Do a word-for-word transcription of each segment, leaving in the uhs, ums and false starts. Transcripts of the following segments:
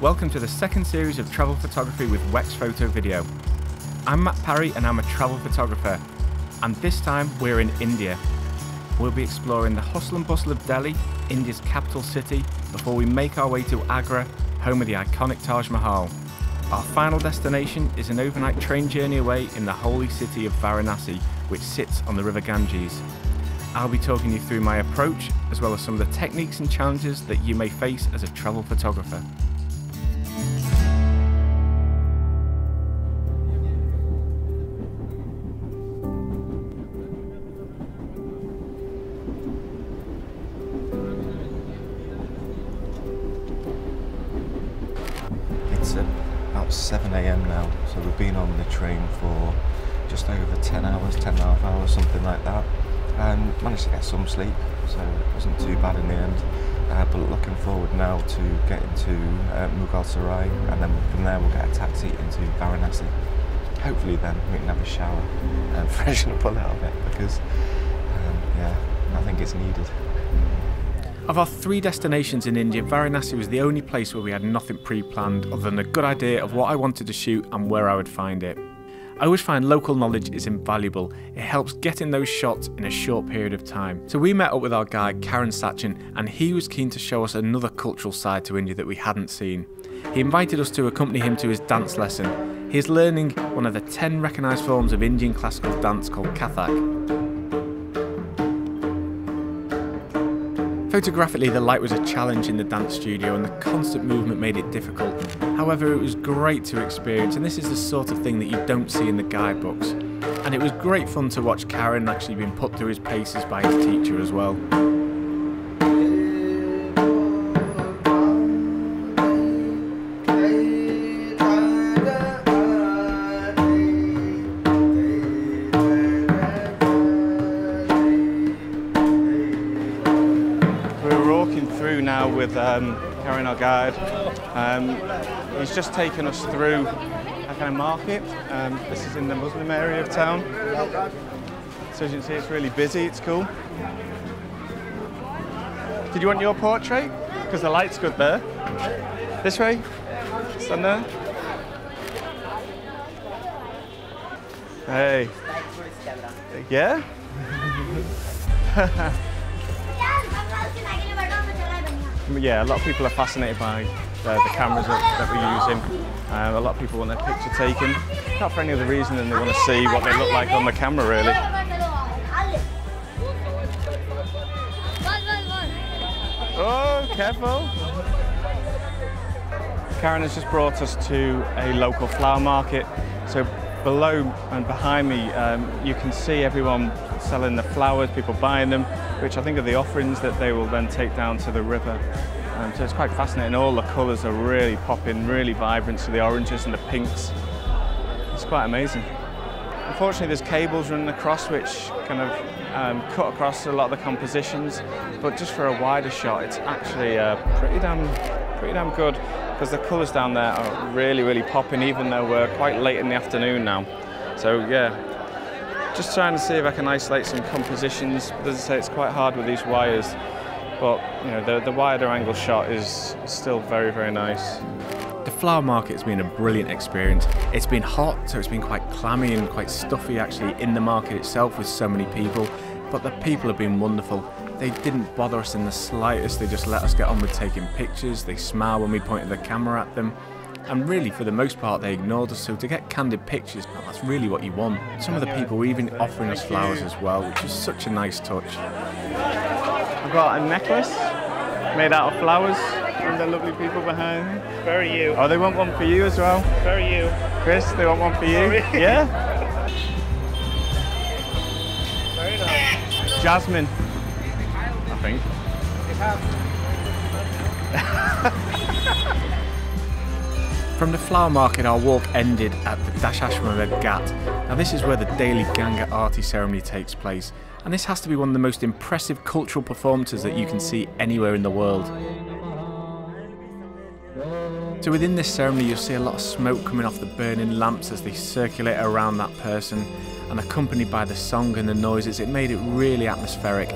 Welcome to the second series of travel photography with Wex Photo Video. I'm Matt Parry and I'm a travel photographer, and this time we're in India. We'll be exploring the hustle and bustle of Delhi, India's capital city, before we make our way to Agra, home of the iconic Taj Mahal. Our final destination is an overnight train journey away in the holy city of Varanasi, which sits on the River Ganges. I'll be talking you through my approach, as well as some of the techniques and challenges that you may face as a travel photographer. seven A M now, so we've been on the train for just over ten hours, ten and a half hours, something like that, and managed to get some sleep, so it wasn't too bad in the end, uh, but looking forward now to getting to uh, Mughal Sarai, and then from there we'll get a taxi into Varanasi. Hopefully then we can have a shower and freshen up a little bit, because um, yeah, I think it's needed. Of our three destinations in India, Varanasi was the only place where we had nothing pre-planned other than a good idea of what I wanted to shoot and where I would find it. I always find local knowledge is invaluable. It helps getting those shots in a short period of time. So we met up with our guide Karen Sachin, and he was keen to show us another cultural side to India that we hadn't seen. He invited us to accompany him to his dance lesson. He is learning one of the ten recognised forms of Indian classical dance called Kathak. Photographically, the light was a challenge in the dance studio and the constant movement made it difficult. However, it was great to experience, and this is the sort of thing that you don't see in the guidebooks. And it was great fun to watch Karen actually being put through his paces by his teacher as well. With um, Karen, our guide. Um, he's just taken us through a kind of market. Um, this is in the Muslim area of town. So as you can see, it's really busy, it's cool. Did you want your portrait? Because the light's good there. This way, stand there. Hey. Yeah? Yeah, a lot of people are fascinated by the, the cameras that, that we're using. Um, a lot of people want their picture taken, not for any other reason than they want to see what they look like on the camera, really. Oh, careful! Karen has just brought us to a local flower market. So below and behind me, um, you can see everyone selling the flowers, people buying them, which I think are the offerings that they will then take down to the river. Um, so it's quite fascinating. All the colours are really popping, really vibrant, so the oranges and the pinks. It's quite amazing. Unfortunately, there's cables running across which kind of um, cut across a lot of the compositions, but just for a wider shot, it's actually uh, pretty damn, pretty damn good, because the colours down there are really, really popping, even though we're quite late in the afternoon now. So yeah, just trying to see if I can isolate some compositions. As I say, it's quite hard with these wires, but you know, the, the wider angle shot is still very, very nice. The flower market's been a brilliant experience. It's been hot, so it's been quite clammy and quite stuffy actually in the market itself with so many people, but the people have been wonderful. They didn't bother us in the slightest, they just let us get on with taking pictures, they smiled when we pointed the camera at them, and really for the most part they ignored us, so to get candid pictures, that's really what you want. Some of the people were even offering us flowers as well, which is such a nice touch. I've got a necklace made out of flowers from the lovely people behind me. Very you. Oh, they want one for you as well? Very you. Chris, they want one for you? Sorry. Yeah? Very nice. Jasmine. Think. From the flower market, our walk ended at the Dashashwamedh Ghat. Now this is where the daily Ganga Aarti ceremony takes place, and this has to be one of the most impressive cultural performances that you can see anywhere in the world. So within this ceremony you'll see a lot of smoke coming off the burning lamps as they circulate around that person, and accompanied by the song and the noises, it made it really atmospheric.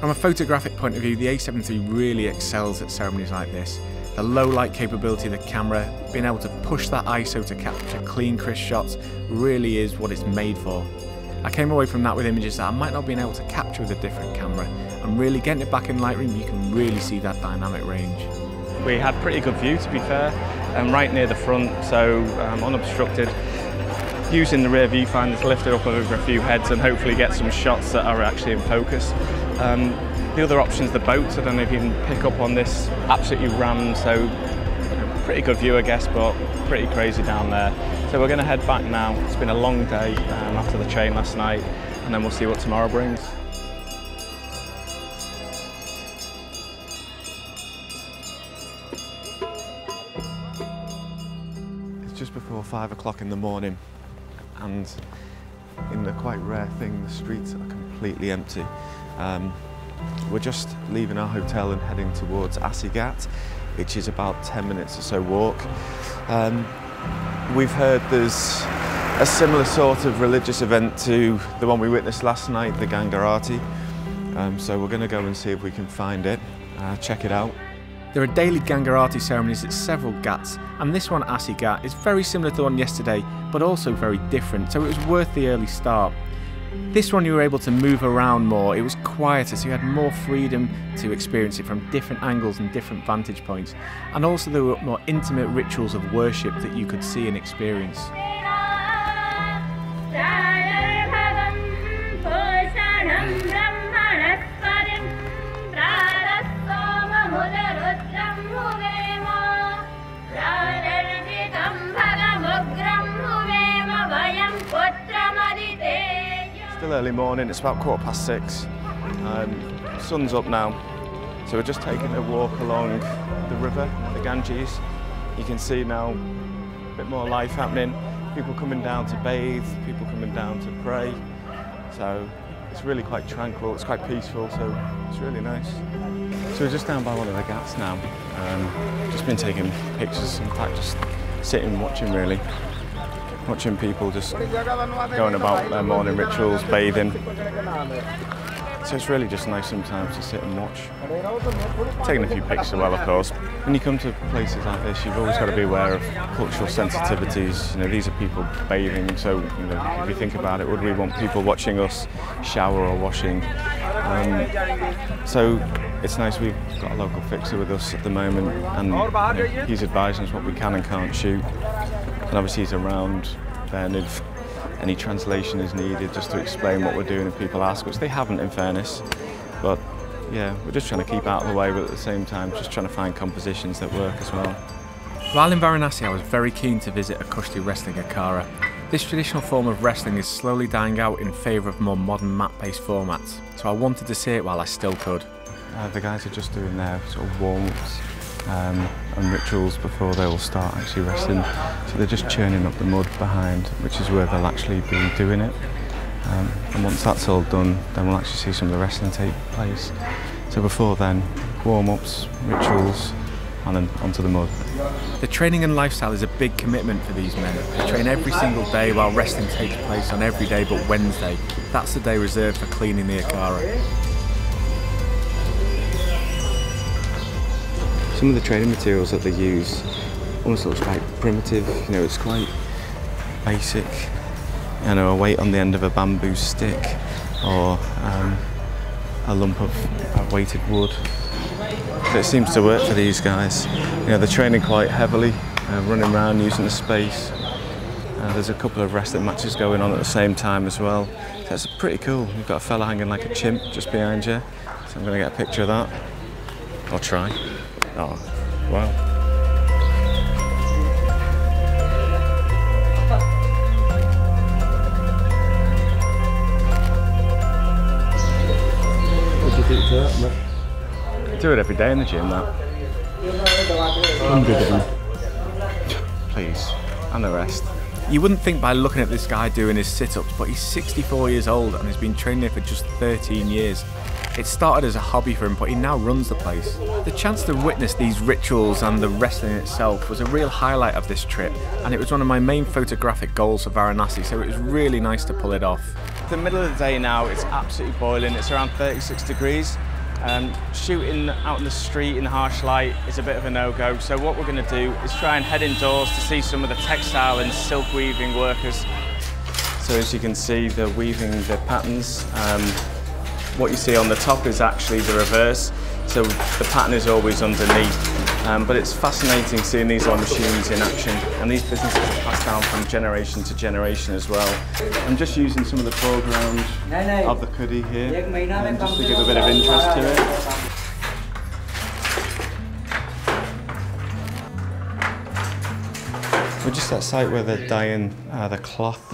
From a photographic point of view, the A seven three really excels at ceremonies like this. the low light capability of the camera, being able to push that I S O to capture clean, crisp shots really is what it's made for. I came away from that with images that I might not have been able to capture with a different camera, and really getting it back in Lightroom, you can really see that dynamic range. We had pretty good view, to be fair, and right near the front, so um, unobstructed. Using the rear viewfinder to lift it up over a few heads and hopefully get some shots that are actually in focus. Um, the other option is the boats. I don't know if you can pick up on this, absolutely rammed, so pretty good view I guess, but pretty crazy down there. So we're going to head back now. It's been a long day um, after the train last night, and then we'll see what tomorrow brings. It's just before five o'clock in the morning, and in the quite rare thing, the streets are completely empty. Um, we're just leaving our hotel and heading towards Assi Ghat, which is about ten minutes or so walk. Um, we've heard there's a similar sort of religious event to the one we witnessed last night, the Ganga Aarti. Um, so we're going to go and see if we can find it, uh, check it out. There are daily Ganga Aarti ceremonies at several Ghats, and this one, Assi Ghat, is very similar to the one yesterday, but also very different, so it was worth the early start. This one you were able to move around more, it was quieter, so you had more freedom to experience it from different angles and different vantage points. And also there were more intimate rituals of worship that you could see and experience. Still early morning, it's about quarter past six. Um, sun's up now, so we're just taking a walk along the river, the Ganges. You can see now a bit more life happening. People coming down to bathe, people coming down to pray. So it's really quite tranquil, it's quite peaceful, so it's really nice. So we're just down by one of the Ghats now. Um, just been taking pictures, in fact, just sitting watching really. Watching people just going about their morning rituals, bathing. So it's really just nice sometimes to sit and watch. Taking a few pictures as well, of course. When you come to places like this, you've always got to be aware of cultural sensitivities. You know, these are people bathing, so you know, if you think about it, would we want people watching us shower or washing? Um, so it's nice we've got a local fixer with us at the moment, and you know, he's advising us what we can and can't shoot. And obviously he's around there, and if any translation is needed just to explain what we're doing if people ask, which they haven't in fairness. But yeah, we're just trying to keep out of the way, but at the same time just trying to find compositions that work as well. While in Varanasi, I was very keen to visit a Kushti wrestling Akhara. This traditional form of wrestling is slowly dying out in favour of more modern map-based formats, so I wanted to see it while I still could. Uh, the guys are just doing their sort of warm-ups Um, and rituals before they will start actually wrestling. So they're just churning up the mud behind, which is where they'll actually be doing it. Um, and once that's all done, then we'll actually see some of the wrestling take place. So before then, warm-ups, rituals, and then onto the mud. The training and lifestyle is a big commitment for these men. They train every single day while wrestling takes place on every day but Wednesday. That's the day reserved for cleaning the Akhara. Some of the training materials that they use almost looks quite primitive, you know, it's quite basic. You know, a weight on the end of a bamboo stick, or um, a lump of weighted wood. So it seems to work for these guys. You know, they're training quite heavily, uh, running around, using the space. Uh, there's a couple of wrestling matches going on at the same time as well. So it's pretty cool. You've got a fella hanging like a chimp just behind you. So I'm going to get a picture of that. I'll try. Oh, wow. What do you do to that, mate? I do it every day in the gym, that. I'm good at it. Please, and the rest. You wouldn't think by looking at this guy doing his sit-ups, but he's sixty-four years old and has been training there for just thirteen years. It started as a hobby for him, but he now runs the place. The chance to witness these rituals and the wrestling itself was a real highlight of this trip, and it was one of my main photographic goals for Varanasi, so it was really nice to pull it off. The middle of the day now, it's absolutely boiling. It's around thirty-six degrees, Um, shooting out in the street in the harsh light is a bit of a no-go, so what we're going to do is try and head indoors to see some of the textile and silk weaving workers. So as you can see, they're weaving the patterns. Um, what you see on the top is actually the reverse, so the pattern is always underneath. Um, but it's fascinating seeing these on machines in action, and these businesses are passed down from generation to generation as well. I'm just using some of the foreground of the kudi here, um, just to give a bit of interest to it. We're just at a site where they're dyeing uh, the cloth,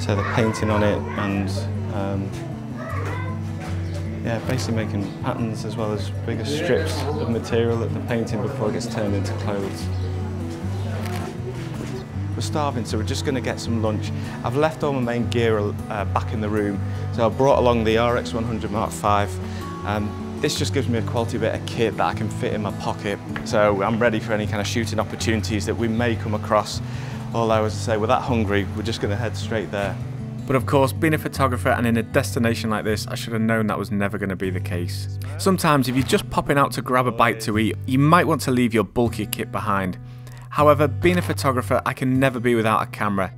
so they're painting on it and um, yeah, basically making patterns as well as bigger strips of material that they're painting before it gets turned into clothes. We're starving, so we're just going to get some lunch. I've left all my main gear uh, back in the room, so I brought along the R X one hundred Mark five. Um, this just gives me a quality bit of kit that I can fit in my pocket, so I'm ready for any kind of shooting opportunities that we may come across. Although, as I say, we're that hungry, we're just going to head straight there. But of course, being a photographer and in a destination like this, I should have known that was never going to be the case. Sometimes if you're just popping out to grab a bite to eat, you might want to leave your bulky kit behind. However, being a photographer, I can never be without a camera.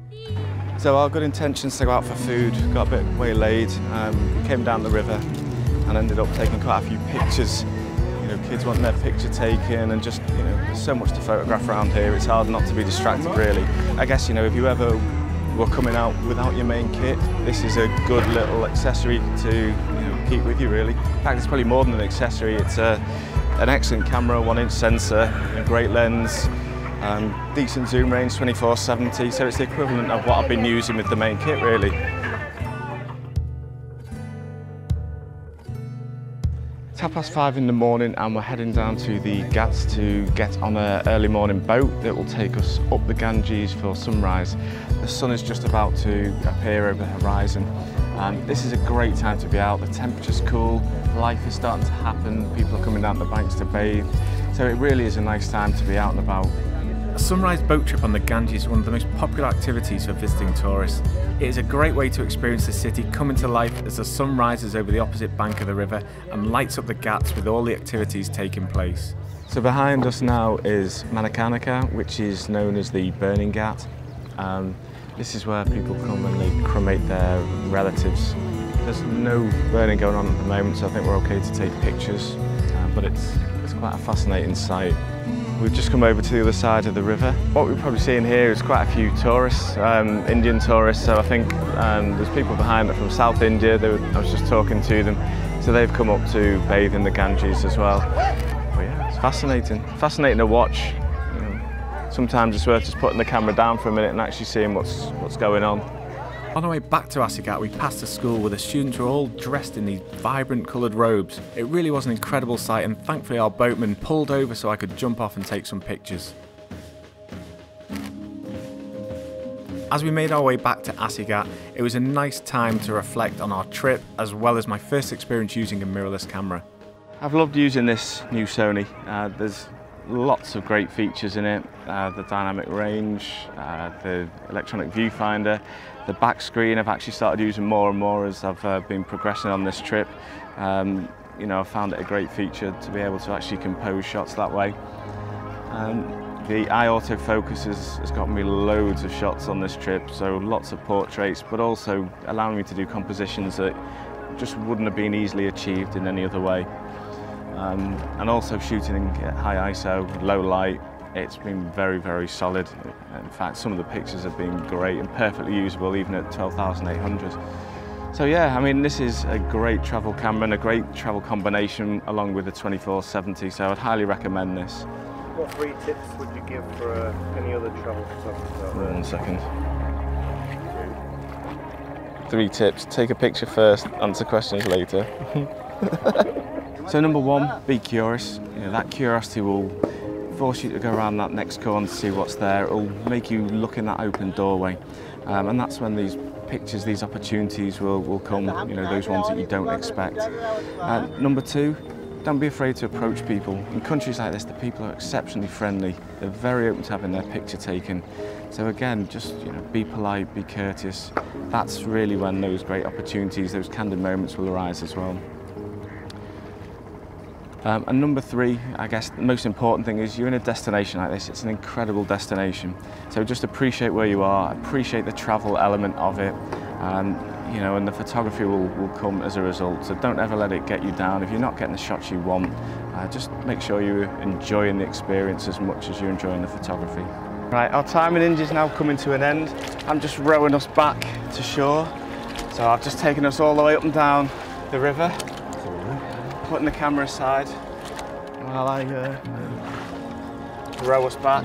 So our good intentions to go out for food got a bit waylaid. Um, we came down the river and ended up taking quite a few pictures. You know, kids want their picture taken, and just, you know, there's so much to photograph around here, it's hard not to be distracted really. I guess, you know, if you ever we're coming out without your main kit, this is a good little accessory to, you know, keep with you really. In fact, it's probably more than an accessory, it's a, an excellent camera, one inch sensor, a great lens, um, decent zoom range, twenty-four seventy, so it's the equivalent of what I've been using with the main kit really. It's half past five in the morning and we're heading down to the Ghats to get on an early morning boat that will take us up the Ganges for sunrise. The sun is just about to appear over the horizon, and this is a great time to be out. The temperature's cool, life is starting to happen, people are coming down the banks to bathe, so it really is a nice time to be out and about. A sunrise boat trip on the Ganges is one of the most popular activities for visiting tourists. It is a great way to experience the city coming to life as the sun rises over the opposite bank of the river and lights up the Ghats with all the activities taking place. So behind us now is Manikarnika, which is known as the Burning Ghat. Um, this is where people come and they cremate their relatives. There's no burning going on at the moment, so I think we're okay to take pictures, uh, but it's, it's quite a fascinating sight. We've just come over to the other side of the river. What we're probably seeing here is quite a few tourists, um, Indian tourists, so I think um, there's people behind that from South India. They were, I was just talking to them, so they've come up to bathe in the Ganges as well. But yeah, it's fascinating, fascinating to watch. You know, sometimes it's worth just putting the camera down for a minute and actually seeing what's, what's going on. On our way back to Assi Ghat, we passed a school where the students were all dressed in these vibrant coloured robes. It really was an incredible sight, and thankfully our boatman pulled over so I could jump off and take some pictures. As we made our way back to Assi Ghat, it was a nice time to reflect on our trip as well as my first experience using a mirrorless camera. I've loved using this new Sony. Uh, there's lots of great features in it, uh, the dynamic range, uh, the electronic viewfinder, the back screen. I've actually started using more and more as I've uh, been progressing on this trip. Um, you know, I found it a great feature to be able to actually compose shots that way. Um, the eye autofocus has, has gotten me loads of shots on this trip, so lots of portraits, but also allowing me to do compositions that just wouldn't have been easily achieved in any other way. Um, and also shooting at high I S O, low light, it's been very, very solid. In fact, some of the pictures have been great and perfectly usable even at twelve thousand eight hundred. So yeah, I mean, this is a great travel camera and a great travel combination along with the twenty-four seventy, so I'd highly recommend this. What three tips would you give for uh, any other travel photographer? One second. Three tips: take a picture first, answer questions later. So number one, be curious. You know, that curiosity will force you to go around that next corner to see what's there. It'll make you look in that open doorway. Um, and that's when these pictures, these opportunities will, will come, you know, those ones that you don't expect. Uh, number two, don't be afraid to approach people. In countries like this, the people are exceptionally friendly. They're very open to having their picture taken. So again, just, you know, be polite, be courteous. That's really when those great opportunities, those candid moments will arise as well. Um, and number three, I guess the most important thing is you're in a destination like this. It's an incredible destination. So just appreciate where you are, appreciate the travel element of it. And, you know, and the photography will, will come as a result. So don't ever let it get you down. If you're not getting the shots you want, uh, just make sure you're enjoying the experience as much as you're enjoying the photography. Right, our time in India is now coming to an end. I'm just rowing us back to shore. So I've just taken us all the way up and down the river, putting the camera aside while I uh, row us back.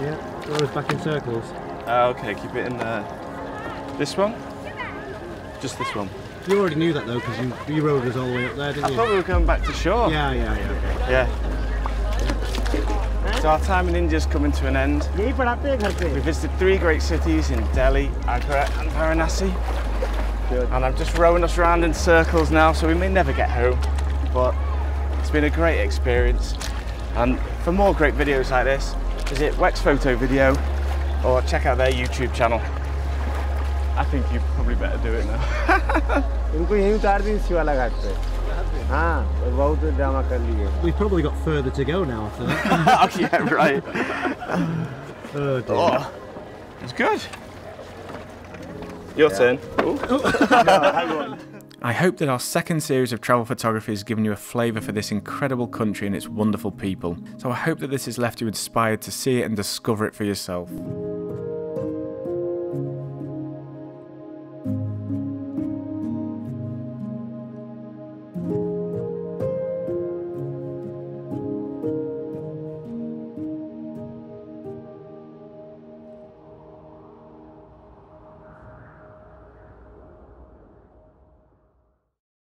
Yeah, row us back in circles. Uh, okay, keep it in there. This one? Just this one. You already knew that though, because you, you rowed us all the way up there, didn't I you? I thought we were going back to shore. Yeah, yeah, yeah. Yeah. So our time in India's coming to an end. We visited three great cities in Delhi, Akhara and Varanasi. Good. And I'm just rowing us around in circles now, so we may never get home, but it's been a great experience. And for more great videos like this, visit Wex Photo Video or check out their YouTube channel. I think you probably better do it now. We've probably got further to go now after that. Oh, yeah, right. Oh, dear. Oh, it's good. Your yeah. turn. No, I hope that our second series of travel photography has given you a flavour for this incredible country and its wonderful people. So I hope that this has left you inspired to see it and discover it for yourself.